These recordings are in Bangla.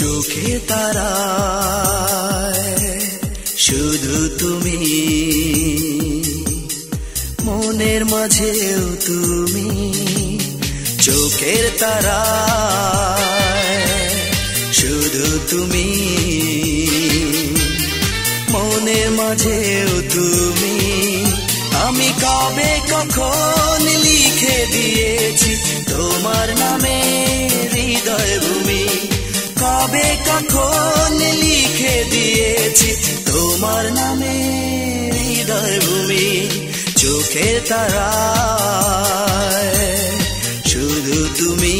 চোখে তারায় শুধু তুমি, মনের মাঝেও তুমি। চোখের তারায় শুধু তুমি, মনের মাঝেও তুমি। আমি কবে কখন লিখে দিয়েছি তোমার নামে হৃদয় ভূমি, কবে কখন লিখে দিয়েছি তোমার নামে হৃদয় ভূমি। চোখের তারায় শুধু তুমি,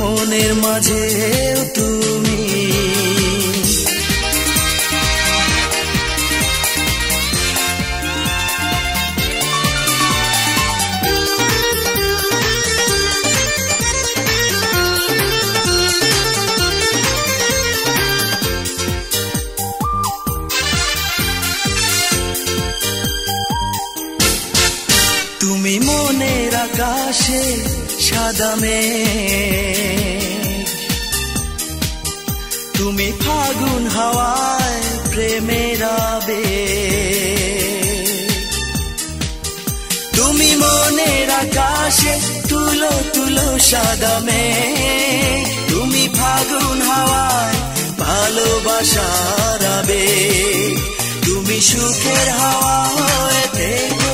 মনের মাঝে তুমি। তুমি মনের আকাশে সাদা মেঘ, তুমি ফাগুন হাওয়ায় প্রেমের আবেগ। তুমি মনের আকাশে তুলো তুলো সাদা মেঘ, তুমি ফাগুন হাওয়ায় ভালোবাসার আবেগ। তুমি সুখের হাওয়া হয়ে থেকো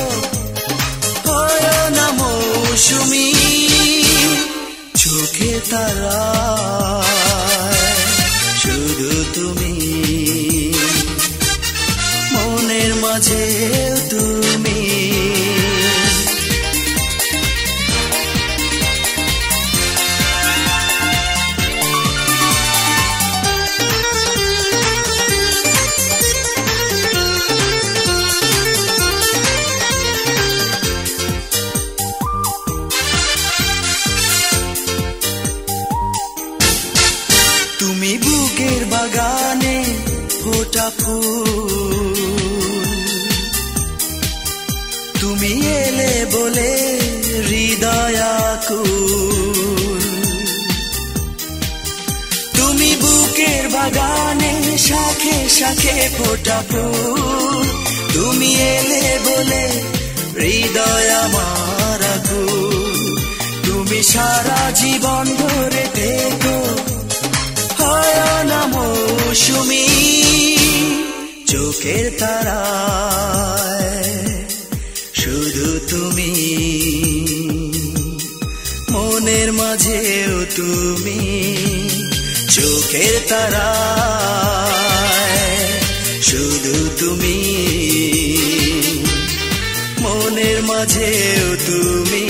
সুমি। চোখে তারায় শুধু তুমি, মনের মাঝে তুমি। তুমি বুকের বাগানে ফোটা ফুল, তুমি এলে বলে হৃদয় আকুল। তুমি বুকের বাগানে শাখে শাখে ফোটা ফুল, তুমি এলে বলে হৃদয় আমার আকুল। তুমি সারা জীবন ধরে থেকো সুমি। চোখের তারায় শুধু তুমি, মনের মাঝেও তুমি। চোখের তারায় শুধু তুমি, মনের মাঝেও তুমি।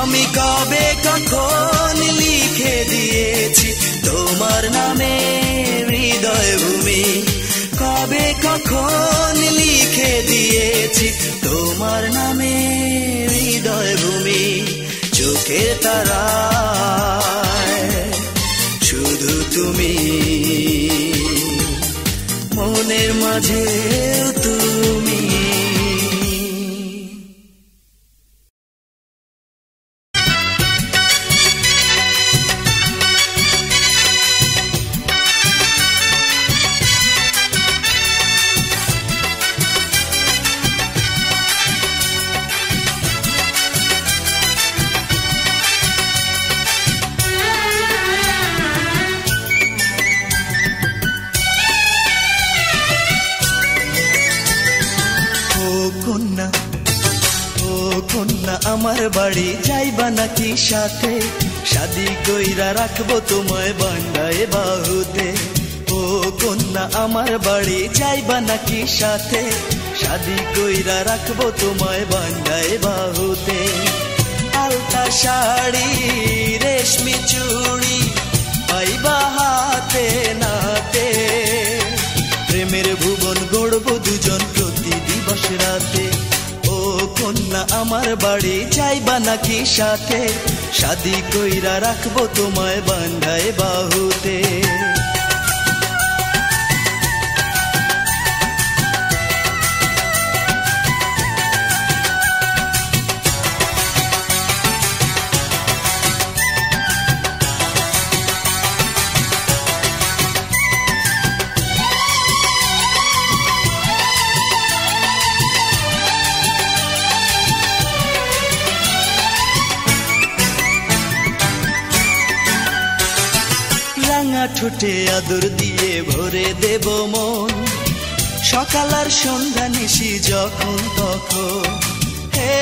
আমি কবে কখন লিখে দিয়েছি তোমার নামে হৃদয় ভূমি, কবে কখন লিখে দিয়েছি তোমার নামে হৃদয় ভূমি। চোখের তারায় শুধু তুমি, মনের মাঝে তুমি। আমার বাড়ি যাইবা নাকি সাথে, শাদি কইরা রাখবো তোমায় বান্দায় বাহুতে। ও কন্যা আমার বাড়ি যাইবা নাকি সাথে, শাদি কইরা রাখবো তোমায় বান্দায় বাহুতে। আলতা শাড়ি রেশমি চুড়ি পাইবা হাতে নাতে, প্রেমের ভুবন গড়বো দুজন প্রতি দিবস রাতে। কন্যা আমার বাড়ি যাইবা নাকি সাথে, শাদি কইরা রাখবো তোমায় বান্ধায় বাহুতে। ঠোঁটে আদর দিয়ে ভরে দেব মন সকাল আর সন্ধ্যা নিশি যখন তখন। হে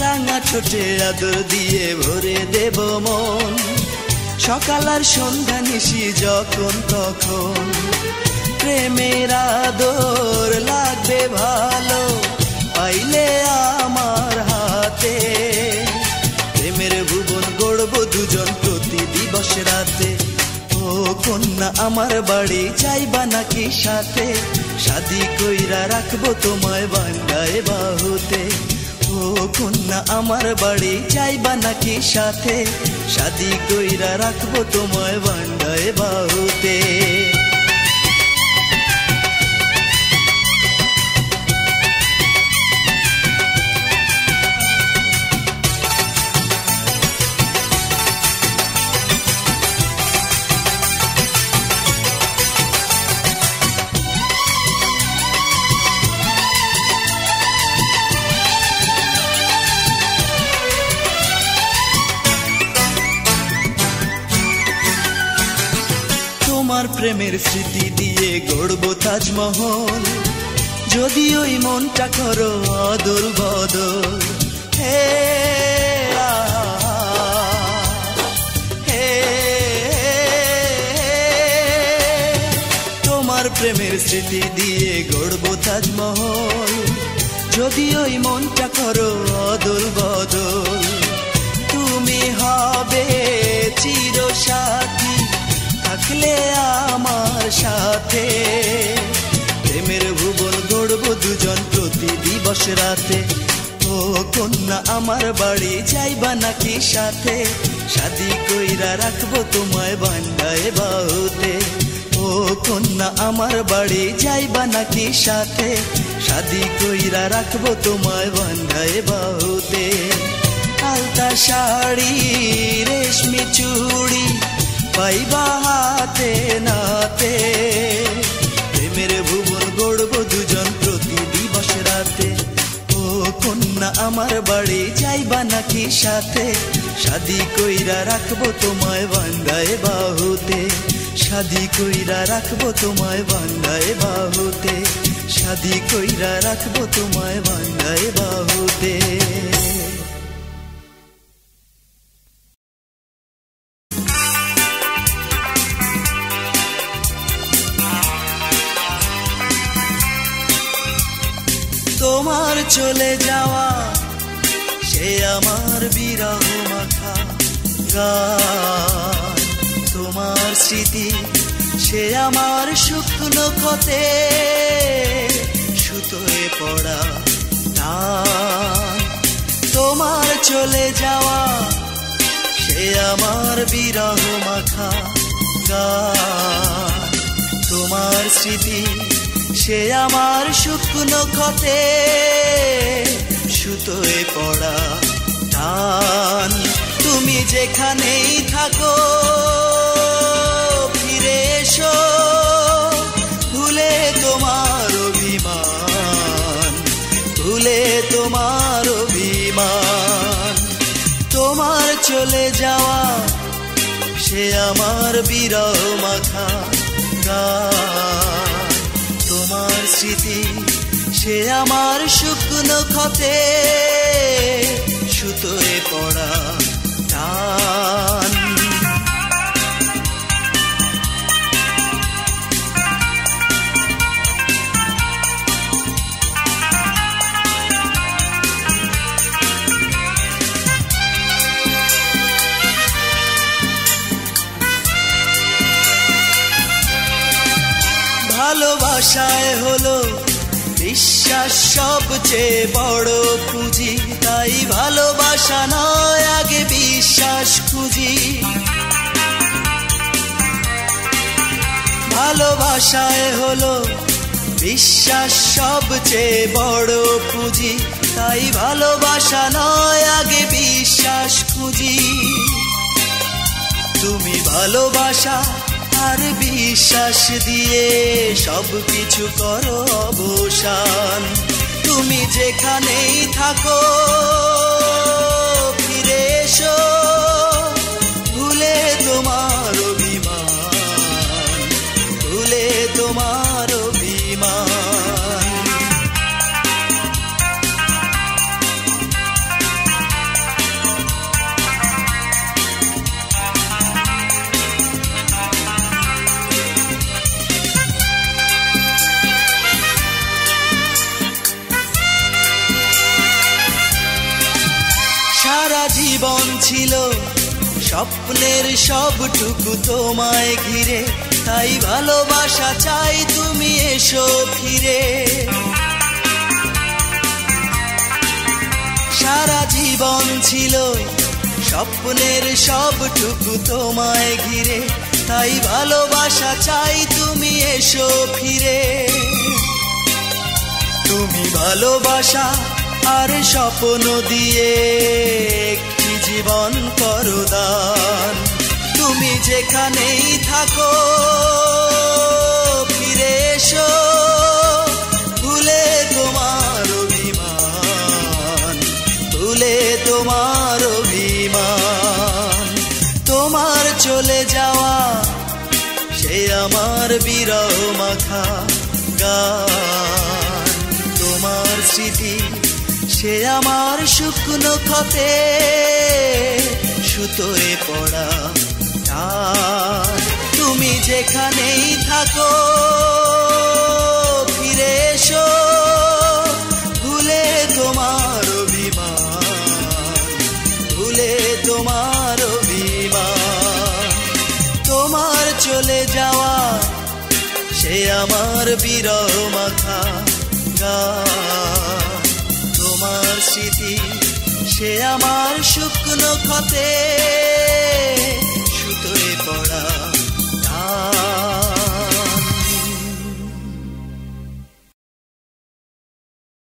রাঙা ঠোঁটে আদর দিয়ে ভরে দেব মন সকাল আর সন্ধ্যা নিশি যখন তখন। প্রেমের আদর লাগবে ভালো পাইলে আমার হাতে, প্রেমের ভুবন গড়ব দুজন প্রতি দিবস রাতে। ও কন্যা আমার বাড়ি যাইবা নাকি সাথে, শাদি কইরা রাখবো তোমায় বাংলায় বাহুতে। ও কন্যা আমার বাড়ি যাইবা নাকি সাথে, শাদি কইরা রাখবো তোমায় বাংলায় বাহুতে। তোমার প্রেমের স্মৃতি দিয়ে গড়ব তাজমহল যদি ওই মনটা করো আদল বদল। হে তোমার প্রেমের স্মৃতি দিয়ে গড়ব তাজমহল যদি ওই মনটা করো আদল বদল। তুমি হবে চিরসাথী থাকলে আমার সাথে, প্রেমের ভুবন গড়ব দুজন প্রতি দিবস রাতে। ও কন্যা আমার বাড়ি যাইবা নাকি সাথে, শাদি কইরা রাখবো তোমায় বাংলায় বাহুতে। ও কন্যা আমার বাড়ি যাইবা নাকি সাথে, শাদি কইরা রাখবো তোমায় বাংলায় বাহুতে। আলতা শাড়ি রেশমি চুড়ি পাইবা হাতে নাতে, প্রেমের ভুবন গড়ব দুজন প্রতি দিবস রাতে। ও কন্যা আমার বাড়ি যাইবা নাকি সাথে, শাদি কইরা রাখবো তোমায় বাংলায় বাহুতে। শাদি কইরা রাখবো তোমায় বাংলায় বাহুতে, শাদি কইরা রাখবো তোমায় বাংলায় বাহুতে। তোমার চলে যাওয়া সে আমার বিরহ মাখা গান, তোমার স্মৃতি সে আমার শুকনো ক্ষতে সুতোয় পড়া টান। তোমার চলে যাওয়া সে আমার বিরহ মাখা গান, তোমার স্মৃতি সে আমার শুকনো ক্ষতে সুতোয় পড়া টান। তুমি যেখানেই থাকো ফিরে এসো ভুলে তোমার অভিমান, ভুলে তোমার অভিমান। তোমার চলে যাওয়া সে আমার বিরহ মাখা গান, তোমার স্মৃতি সে আমার শুকনো ক্ষতে সুতোয় পড়া টান। ভালোবাসায় হলো বিশ্বাস সবচেয়ে বড় পুঁজি, তাই ভালোবাসা নয় আগে বিশ্বাস খুঁজি। ভালোবাসায় হলো বিশ্বাস সবচেয়ে বড় পুঁজি, তাই ভালোবাসা নয় আগে বিশ্বাস খুঁজি। তুমি ভালোবাসা আর বিশ্বাস দিয়ে সব কিছু করো অবসান, তুমি যেখানেই থাকো ফিরে এসো ভুলে তোমার অভিমান ভুলে তোমার অভিমান। জীবন ছিল স্বপ্নের সবটুকু তোমায় ঘিরে তাই ভালোবাসা চাই তুমি এসো ফিরে। সারা জীবন ছিল স্বপ্নের সবটুকু তোমায় ঘিরে তাই ভালোবাসা চাই তুমি এসো ফিরে। তুমি ভালোবাসা আর স্বপ্ন দিয়ে একটি জীবন করো দান তুমি যেখানেই থাকো ফিরে এসো ভুলে তোমার অভিমান ভুলে তোমার অভিমান। তোমার চলে যাওয়া সে আমার বিরহ মাখা গান তোমার স্মৃতি সে আমার শুকনো ক্ষতে সুতোয় পড়া টান তুমি যেখানেই থাকো ফিরে এসো ভুলে তোমার অভিমান ভুলে তোমার অভিমান। তোমার চলে যাওয়া সে আমার বিরহ মাখা গান তোমার স্মৃতি সে আমার শুকনো ক্ষতে